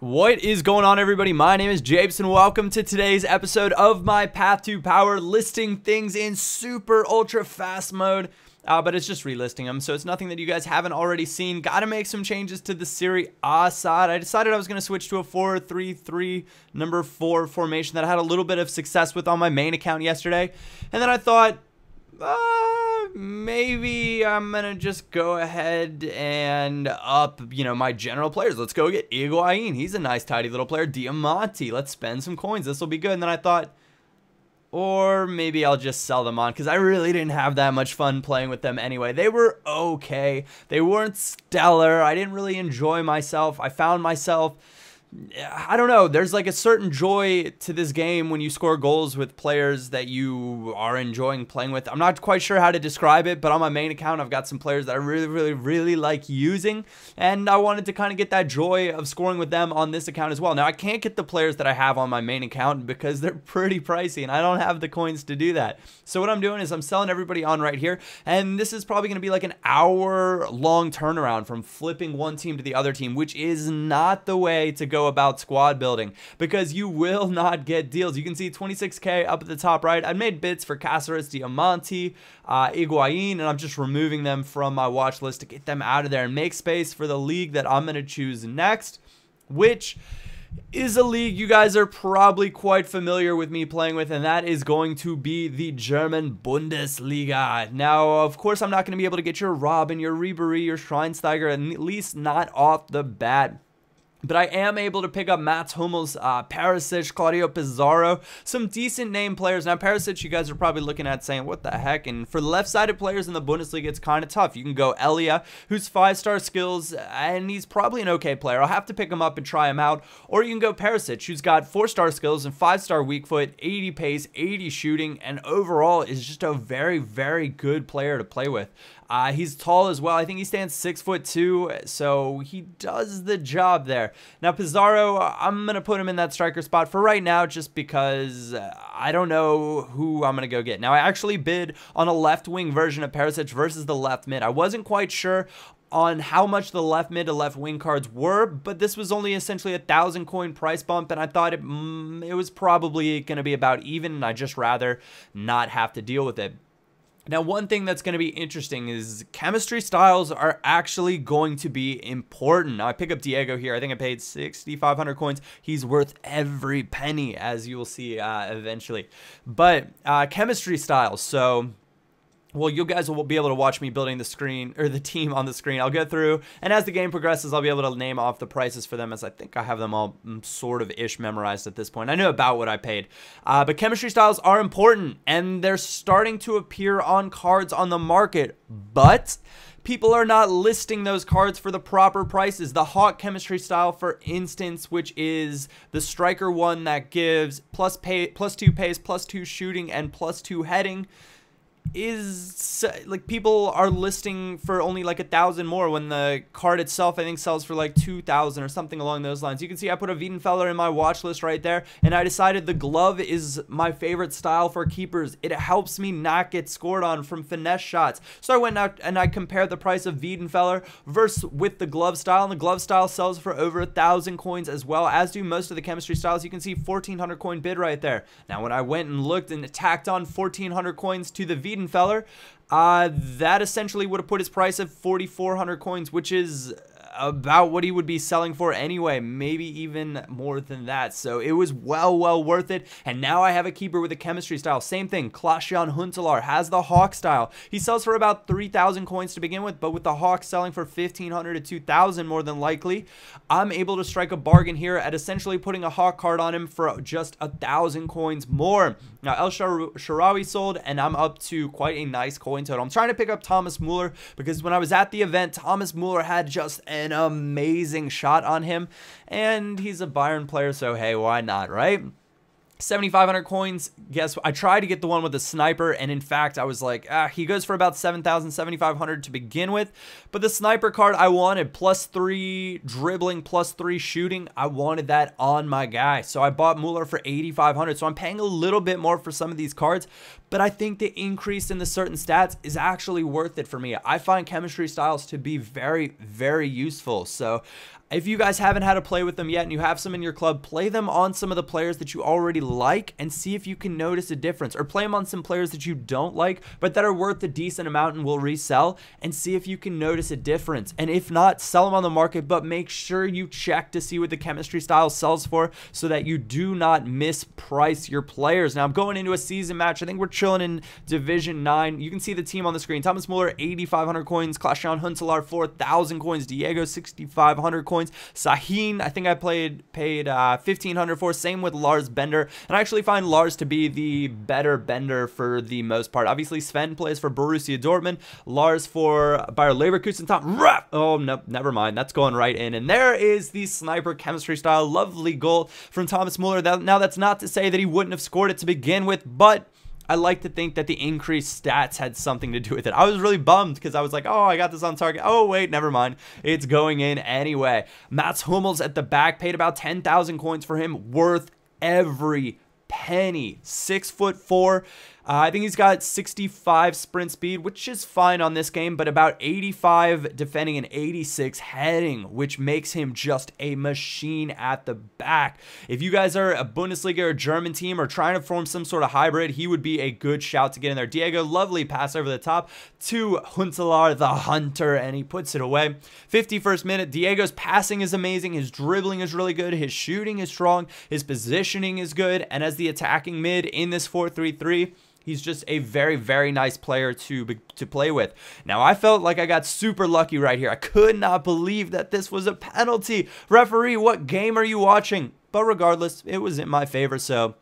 What is going on, everybody? My name is Jabes and welcome to today's episode of my Path to Power, listing things in super ultra fast mode, but it's just relisting them, so it's nothing that you guys haven't already seen. Gotta make some changes to the Serie A side. I decided I was gonna switch to a 4-3-3 number 4 formation that I had a little bit of success with on my main account yesterday, and then I thought maybe I'm gonna just go ahead and up, you know, my general players. Let's go get Iguain. He's a nice, tidy little player. Diamante. Let's spend some coins. This will be good. And then I thought, or maybe I'll just sell them on, because I really didn't have that much fun playing with them anyway. They were okay. They weren't stellar. I didn't really enjoy myself. I found myself, I don't know, there's like a certain joy to this game when you score goals with players that you are enjoying playing with. I'm not quite sure how to describe it, but on my main account, I've got some players that I really like using, and I wanted to kind of get that joy of scoring with them on this account as well. Now, I can't get the players that I have on my main account because they're pretty pricey, and I don't have the coins to do that. So what I'm doing is I'm selling everybody on right here, and this is probably going to be like an hour-long turnaround from flipping one team to the other team, which is not the way to go about squad building, because you will not get deals. You can see 26k up at the top right. I made bids for Caceres, Diamante, Higuain, and I'm just removing them from my watch list to get them out of there and make space for the league that I'm going to choose next, which is a league you guys are probably quite familiar with me playing with, and that is going to be the German Bundesliga. Now, of course, I'm not going to be able to get your Robin, your Ribery, your Schreinsteiger, and at least not off the bat. But I am able to pick up Mats Hummels, Perišić, Claudio Pizarro, some decent name players. Now, Perišić, you guys are probably looking at saying, what the heck? And for left-sided players in the Bundesliga, it's kind of tough. You can go Elia, who's 5-star skills, and he's probably an okay player. I'll have to pick him up and try him out. Or you can go Perišić, who's got 4-star skills and 5-star weak foot, 80 pace, 80 shooting, and overall is just a very, very good player to play with. He's tall as well. I think he stands 6'2", so he does the job there. Now, Pizarro, I'm going to put him in that striker spot for right now just because I don't know who I'm going to go get. Now, I actually bid on a left-wing version of Perišić versus the left mid. I wasn't quite sure on how much the left mid to left wing cards were, but this was only essentially 1,000 coin price bump, and I thought it was probably going to be about even, and I'd just rather not have to deal with it. Now, one thing that's going to be interesting is chemistry styles are actually going to be important. Now, I pick up Diego here. I think I paid 6,500 coins. He's worth every penny, as you will see eventually. But chemistry styles. So, well, you guys will be able to watch me building the screen or the team on the screen. I'll go through, and as the game progresses, I'll be able to name off the prices for them, as I think I have them all sort of ish memorized at this point. I know about what I paid, but chemistry styles are important, and they're starting to appear on cards on the market, but people are not listing those cards for the proper prices. The Hawk chemistry style, for instance, which is the striker one that gives plus two pace, +2 shooting, and +2 heading, is like people are listing for only like 1,000 more when the card itself I think sells for like 2,000 or something along those lines. You can see I put a Weidenfeller in my watch list right there, and I decided the glove is my favorite style for keepers. It helps me not get scored on from finesse shots. So I went out and I compared the price of Weidenfeller versus with the glove style, and the glove style sells for over 1,000 coins as well, as do most of the chemistry styles. You can see 1,400 coin bid right there. Now when I went and looked and tacked on 1,400 coins to the Weidenfeller, that essentially would have put his price at 4,400 coins, which is about what he would be selling for anyway, maybe even more than that. So it was well worth it, and now I have a keeper with a chemistry style. Same thing, Klaas-Jan Huntelaar has the Hawk style. He sells for about 3,000 coins to begin with, but with the Hawk selling for 1,500 to 2,000 more than likely, I'm able to strike a bargain here at essentially putting a Hawk card on him for just 1,000 coins more. Now El-Shaarawy sold, and I'm up to quite a nice coin total. I'm trying to pick up Thomas Müller because when I was at the event, Thomas Müller had just an amazing shot on him, and he's a Bayern player, so hey, why not, right? 7,500 coins. Guess what? I tried to get the one with the sniper, and in fact, I was like, he goes for about 7,000, 7,500 to begin with, but the sniper card I wanted, +3 dribbling, +3 shooting, I wanted that on my guy, so I bought Müller for 8,500, so I'm paying a little bit more for some of these cards, but I think the increase in the certain stats is actually worth it for me. I find chemistry styles to be very, very useful. So If you guys haven't had a play with them yet and you have some in your club, play them on some of the players that you already like and see if you can notice a difference, or play them on some players that you don't like but that are worth a decent amount and will resell, and see if you can notice a difference. And if not, sell them on the market, but make sure you check to see what the chemistry style sells for so that you do not misprice your players. Now I'm going into a season match. I think we're chilling in Division 9. You can see the team on the screen. Thomas Müller, 8,500 coins. Klaas-Jan Huntelaar, 4,000 coins. Diego, 6,500 coins. Sahin, I think I paid 1,500 for. Same with Lars Bender. And I actually find Lars to be the better Bender for the most part. Obviously, Sven plays for Borussia Dortmund. Lars for Bayer Leverkusen. Oh, no, never mind. That's going right in. And there is the sniper chemistry style. Lovely goal from Thomas Müller. Now, that's not to say that he wouldn't have scored it to begin with, but I like to think that the increased stats had something to do with it. I was really bummed because I was like, oh, I got this on target. Oh, wait, never mind. It's going in anyway. Mats Hummels at the back, paid about 10,000 coins for him, worth every penny. 6'4". I think he's got 65 sprint speed, which is fine on this game, but about 85 defending and 86 heading, which makes him just a machine at the back. If you guys are a Bundesliga or German team or trying to form some sort of hybrid, he would be a good shout to get in there. Diego, lovely pass over the top to Huntelaar, the hunter, and he puts it away. 51st minute, Diego's passing is amazing. His dribbling is really good. His shooting is strong. His positioning is good. And as the attacking mid in this 4-3-3, he's just a very, very nice player to play with. Now, I felt like I got super lucky right here. I could not believe that this was a penalty. Referee, what game are you watching? But regardless, it was in my favor, so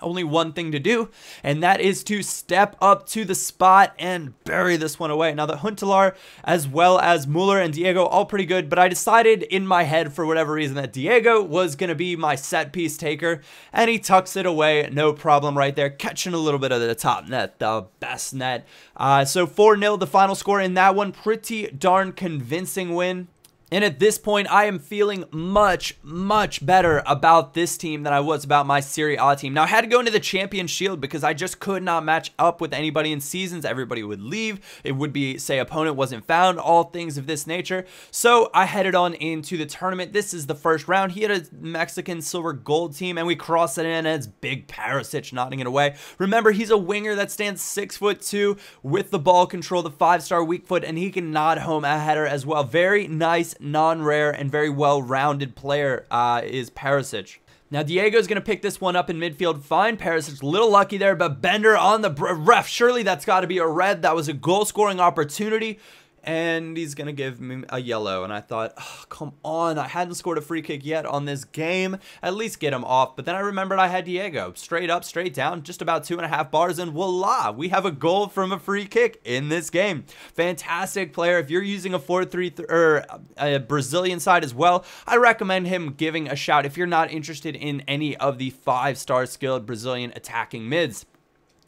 only one thing to do, and that is to step up to the spot and bury this one away. Now, the Huntelaar, as well as Müller and Diego, all pretty good, but I decided in my head for whatever reason that Diego was going to be my set piece taker, and he tucks it away. No problem right there. Catching a little bit of the top net, the best net. So 4-0 the final score in that one. Pretty darn convincing win. And at this point, I am feeling much, much better about this team than I was about my Serie A team. Now, I had to go into the Champion Shield because I just could not match up with anybody in seasons. Everybody would leave. It would be, say, opponent wasn't found, all things of this nature. So I headed on into the tournament. This is the first round. He had a Mexican silver gold team, and we crossed it in, and it's big Perišić nodding it away. Remember, he's a winger that stands 6'2" with the ball control, the 5-star weak foot, and he can nod home a header as well. Very nice, non-rare, and very well-rounded player is Perišić. Now, Diego's going to pick this one up in midfield. Fine, Perišić, little lucky there, but Bender on the ref. Surely that's got to be a red. That was a goal-scoring opportunity, and he's going to give me a yellow. And I thought, oh, come on, I hadn't scored a free kick yet on this game. At least get him off. But then I remembered I had Diego. Straight up, straight down, just about 2.5 bars, and voila, we have a goal from a free kick in this game. Fantastic player. If you're using a 4-3 or a Brazilian side as well, I recommend him giving a shout if you're not interested in any of the 5-star skilled Brazilian attacking mids.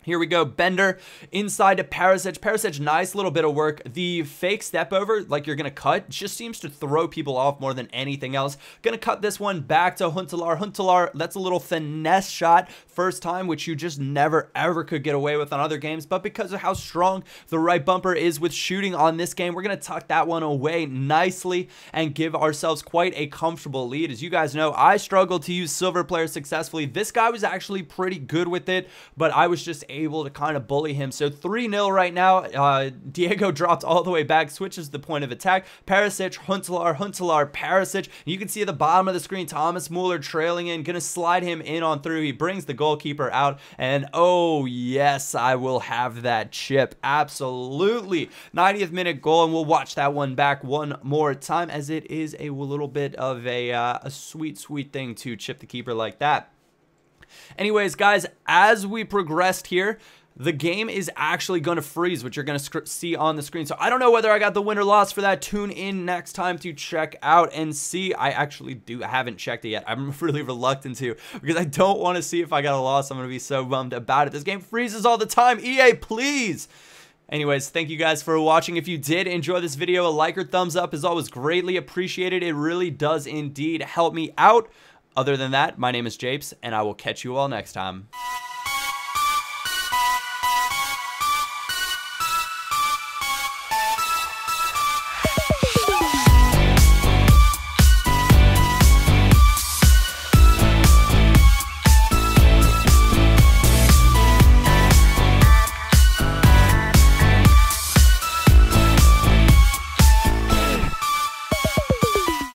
Here we go, Bender inside to Perišić. Perišić, nice little bit of work. The fake step over, like you're going to cut, just seems to throw people off more than anything else. Going to cut this one back to Huntelaar. Huntelaar, that's a little finesse shot first time, which you just never, ever could get away with on other games. But because of how strong the right bumper is with shooting on this game, we're going to tuck that one away nicely and give ourselves quite a comfortable lead. As you guys know, I struggled to use silver players successfully. This guy was actually pretty good with it, but I was just able to kind of bully him. So 3-0 right now. Diego dropped all the way back, switches the point of attack. Perišić, Huntelaar, Huntelaar, Perišić. You can see at the bottom of the screen, Thomas Müller trailing in, gonna slide him in on through. He brings the goalkeeper out, and oh yes, I will have that chip. Absolutely. 90th minute goal, and we'll watch that one back one more time, as it is a little bit of a sweet, sweet thing to chip the keeper like that. Anyways, guys, as we progressed here, the game is actually going to freeze, which you're going to see on the screen. So I don't know whether I got the win or loss for that. Tune in next time to check out and see. I actually do. I haven't checked it yet. I'm really reluctant to, because I don't want to see if I got a loss. I'm going to be so bummed about it. This game freezes all the time. EA, please. Anyways, thank you guys for watching. If you did enjoy this video, a like or thumbs up is always greatly appreciated. It really does indeed help me out. Other than that, my name is Jabes, and I will catch you all next time.